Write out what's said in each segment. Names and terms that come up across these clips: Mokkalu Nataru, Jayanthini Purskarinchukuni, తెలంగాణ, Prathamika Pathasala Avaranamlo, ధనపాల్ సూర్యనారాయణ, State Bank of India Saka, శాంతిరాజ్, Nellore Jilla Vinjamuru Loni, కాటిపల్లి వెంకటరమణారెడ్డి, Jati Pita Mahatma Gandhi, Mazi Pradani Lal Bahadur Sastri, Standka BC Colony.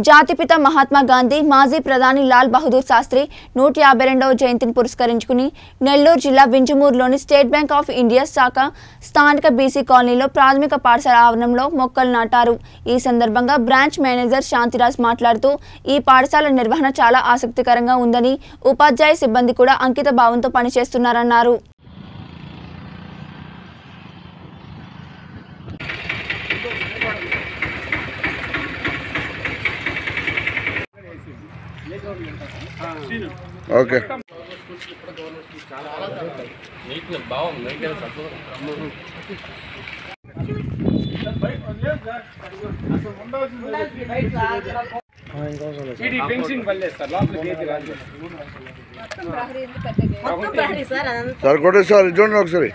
Jati Pita Mahatma Gandhi, Mazi Pradani Lal Bahadur Sastri, 152వ Jayanthini Purskarinchukuni, Nellore Jilla Vinjamuru Loni, State Bank of India Saka, Standka BC Colony lo, Prathamika Pathasala Avaranamlo, Mokkalu Nataru. ఈ సందర్భంగా branch manager శాంతిరాజ్ మాట్లాడుతూ ఈ పాఠశాల నిర్వహణ చాలా ఆసక్తికరంగా ఉందని ఉపాధ్యాయ సిబ్బంది కూడా అంకిత భావంతో పని చేస్తున్నారన్నారు. ఓకే సార్ కూడా సార్ చూడండి ఒకసారి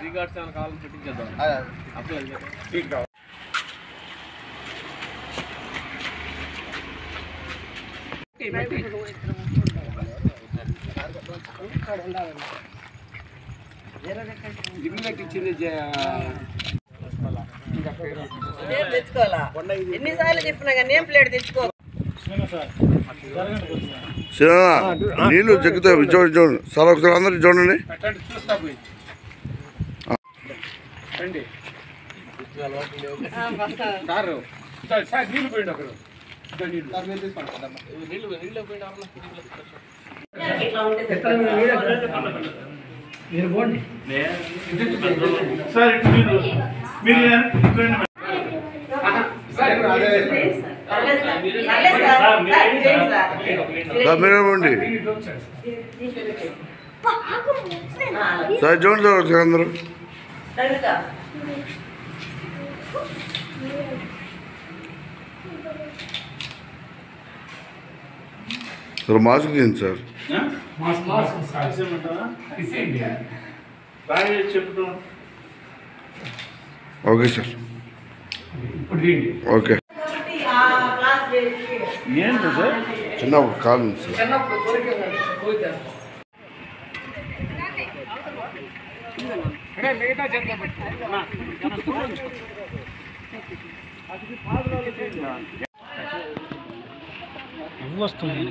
నీళ్ళు జగ్గుతాయి చూడండి సార్ ఒకసారి అందరు చూడండి సార్ చూడండి సార్ అందరూ సార్ మాస్క్ తీయండి సార్ ఓకే సార్ ఓకే చిన్న కాలం సార్ వస్తుంది